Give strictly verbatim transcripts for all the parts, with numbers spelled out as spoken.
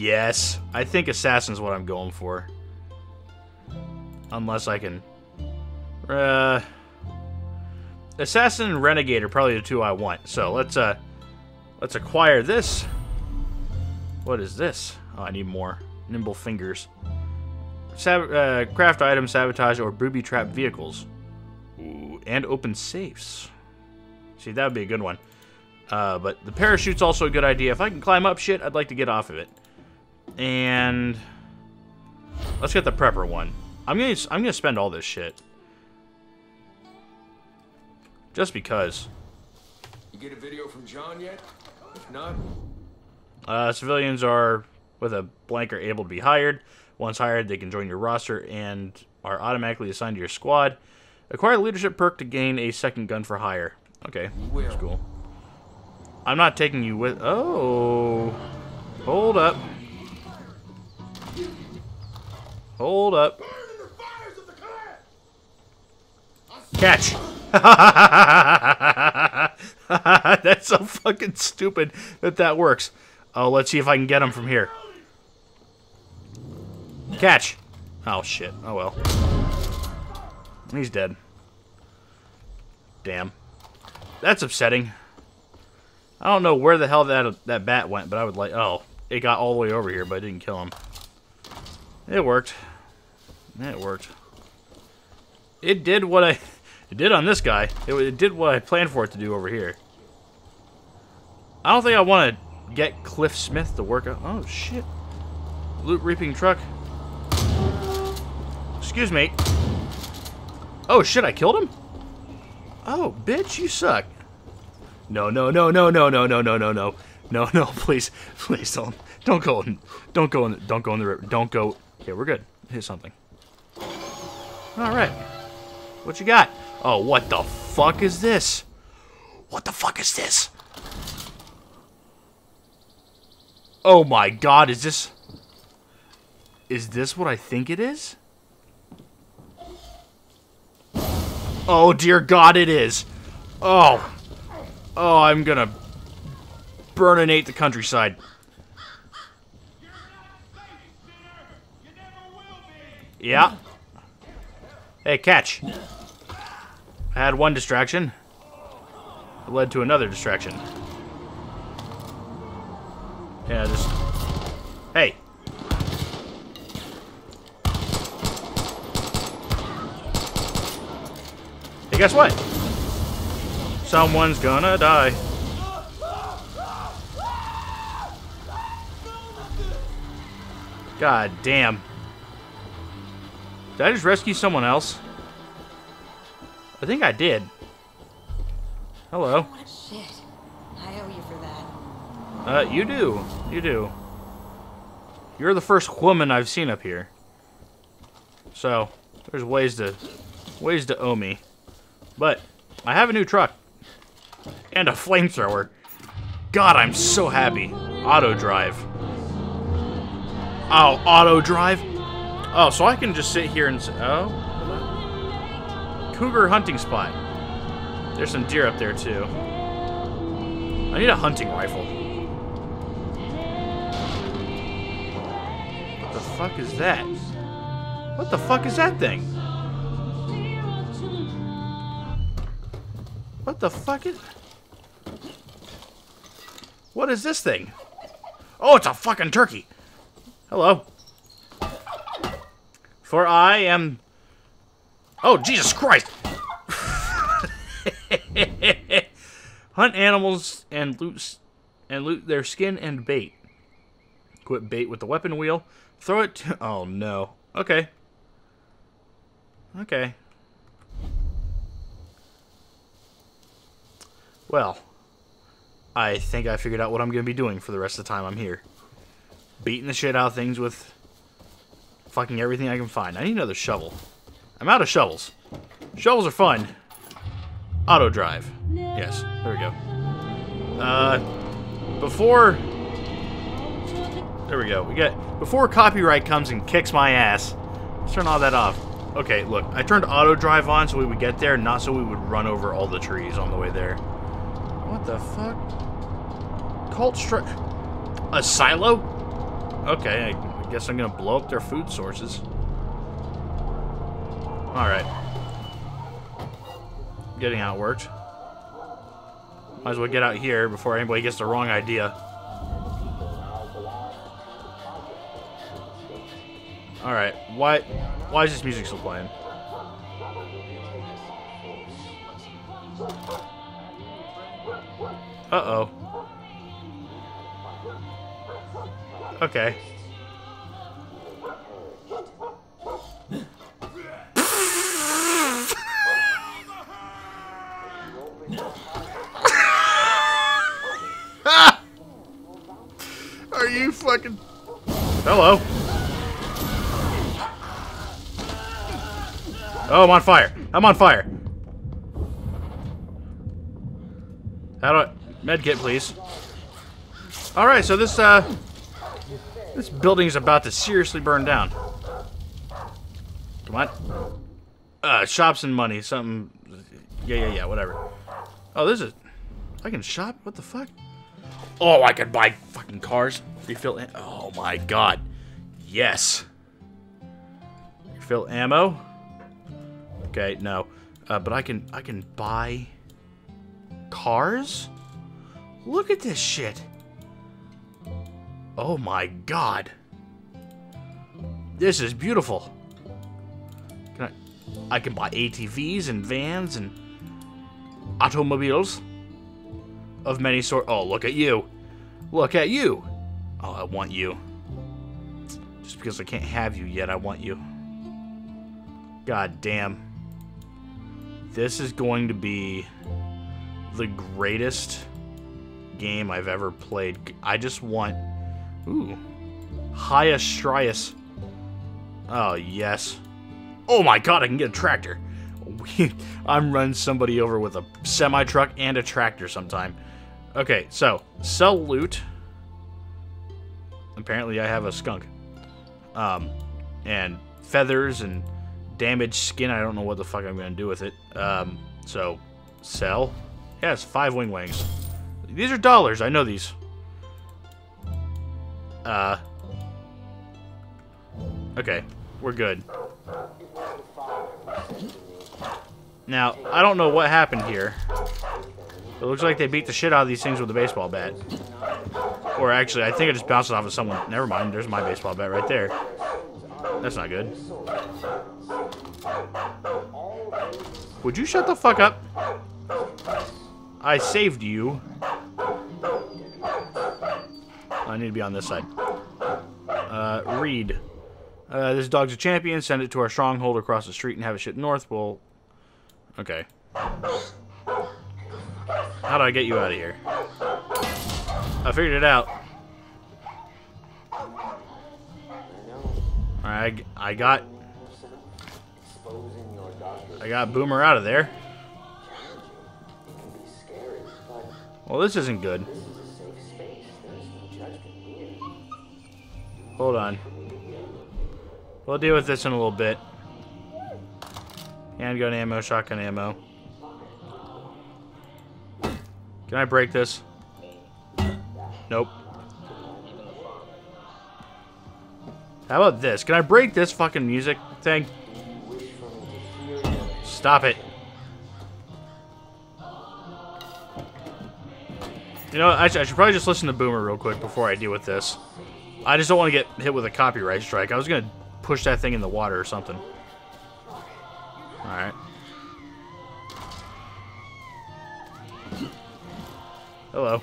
Yes. I think Assassin's what I'm going for. Unless I can... Uh... Assassin and Renegade are probably the two I want. So let's, uh... let's acquire this. What is this? Oh, I need more. Nimble Fingers. Sab uh, craft item, sabotage, or booby trap vehicles. Ooh, and open safes. See, that would be a good one. Uh, but the parachute's also a good idea. If I can climb up shit, I'd like to get off of it. And... let's get the prepper one. I'm gonna, I'm gonna spend all this shit. Just because. You get a video from John yet? If not... Uh, civilians are, with a blank, are able to be hired. Once hired, they can join your roster and are automatically assigned to your squad. Acquire the leadership perk to gain a second gun for hire. Okay, that's cool. I'm not taking you with... Oh! Hold up. Hold up. Catch! That's so fucking stupid that that works. Oh, let's see if I can get him from here. Catch! Oh, shit. Oh, well. He's dead. Damn. That's upsetting. I don't know where the hell that that bat went, but I would like... Oh, it got all the way over here, but I didn't kill him. It worked. It worked. It did what I... It did on this guy. It, it did what I planned for it to do over here. I don't think I want to... get Cliff Smith to work out. Oh, shit. Loot reaping truck. Excuse me. Oh, shit, I killed him? Oh, bitch, you suck. No, no, no, no, no, no, no, no, no, no. No, no, please. Please don't. Don't go in. Don't go in. Don't go in the river. Don't go. Okay, we're good. Hit something. All right. What you got? Oh, what the fuck is this? What the fuck is this? Oh my god, is this... Is this what I think it is? Oh dear god, it is! Oh! Oh, I'm gonna... burninate the countryside. You're not safe, sinner! You never will be! Yeah. Hey, catch. I had one distraction. It led to another distraction. Yeah, just... Hey! Hey, guess what? Someone's gonna die. God damn. Did I just rescue someone else? I think I did. Hello. Shit. I owe you for that. Uh, you do. You do. You're the first woman I've seen up here. So, there's ways to... ways to owe me. But, I have a new truck. And a flamethrower. God, I'm so happy. Auto drive. Oh, auto drive? Oh, so I can just sit here and... Oh? Cougar hunting spot. There's some deer up there, too. I need a hunting rifle. What the fuck is that? What the fuck is that thing? What the fuck is... What is this thing? Oh, it's a fucking turkey! Hello. For I am... Oh, Jesus Christ! Hunt animals and loot, and loot their skin and bait. Equip bait with the weapon wheel. Throw it to... Oh, no. Okay. Okay. Well. I think I figured out what I'm going to be doing for the rest of the time I'm here. Beating the shit out of things with... fucking everything I can find. I need another shovel. I'm out of shovels. Shovels are fun. Auto drive. Yes. There we go. Uh, before... There we go. We got before copyright comes and kicks my ass. Let's turn all that off. Okay, look. I turned auto drive on so we would get there, not so we would run over all the trees on the way there. What the fuck? Cult structure. A silo? Okay, I guess I'm gonna blow up their food sources. Alright. Getting outworked. Might as well get out here before anybody gets the wrong idea. Alright, why why is this music still playing? Uh-oh. Okay. Are you fucking... Hello. Oh, I'm on fire. I'm on fire. How do I... Medkit, please. Alright, so this, uh... this building is about to seriously burn down. Come on. Uh, shops and money, something... Yeah, yeah, yeah, whatever. Oh, this is... I can shop? What the fuck? Oh, I can buy fucking cars. Refill... Oh, my God. Yes. Refill ammo. Okay, no. Uh, but I can... I can buy... cars? Look at this shit. Oh my God. This is beautiful. Can I, I can buy A T Vs and vans and automobiles of many sort. Oh, look at you. Look at you. Oh, I want you. Just because I can't have you yet, I want you. God damn. This is going to be the greatest game I've ever played. I just want... Ooh. Hiestrius. Oh, yes. Oh my God, I can get a tractor. I'm running somebody over with a semi-truck and a tractor sometime. Okay, so. Sell loot. Apparently I have a skunk. Um, and feathers and damaged skin. I don't know what the fuck I'm gonna do with it. Um, so. Sell. Yes, five wing wings. These are dollars. I know these. Uh. Okay. We're good. Now, I don't know what happened here. It looks like they beat the shit out of these things with a baseball bat. Or actually, I think I just bounced it off of someone. Never mind. There's my baseball bat right there. That's not good. Would you shut the fuck up? I saved you. I need to be on this side. Uh, read. Uh, this dog's a champion. Send it to our stronghold across the street and have it shipped north. We'll... Okay. How do I get you out of here? I figured it out. Alright, I, I got... I got Boomer out of there. Well, this isn't good. Hold on. We'll deal with this in a little bit. Handgun ammo, shotgun ammo. Can I break this? Nope. How about this? Can I break this fucking music thing? Stop it. You know, I should probably just listen to Boomer real quick before I deal with this. I just don't want to get hit with a copyright strike. I was going to push that thing in the water or something. Alright. Hello.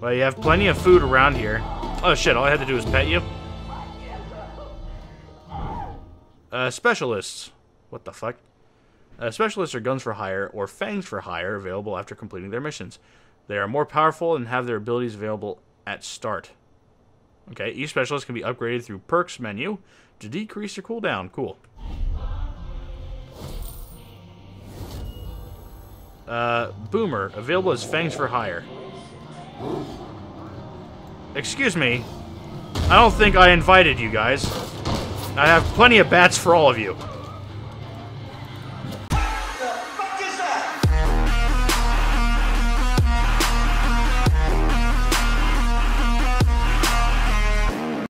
Well, you have plenty of food around here. Oh shit, all I had to do was pet you? Uh, specialists. What the fuck? Uh, specialists are guns for hire or fangs for hire available after completing their missions. They are more powerful and have their abilities available at start. Okay, each specialist can be upgraded through perks menu to decrease their cooldown. Cool. Uh, Boomer, available as fangs for hire. Excuse me. I don't think I invited you guys. I have plenty of bats for all of you.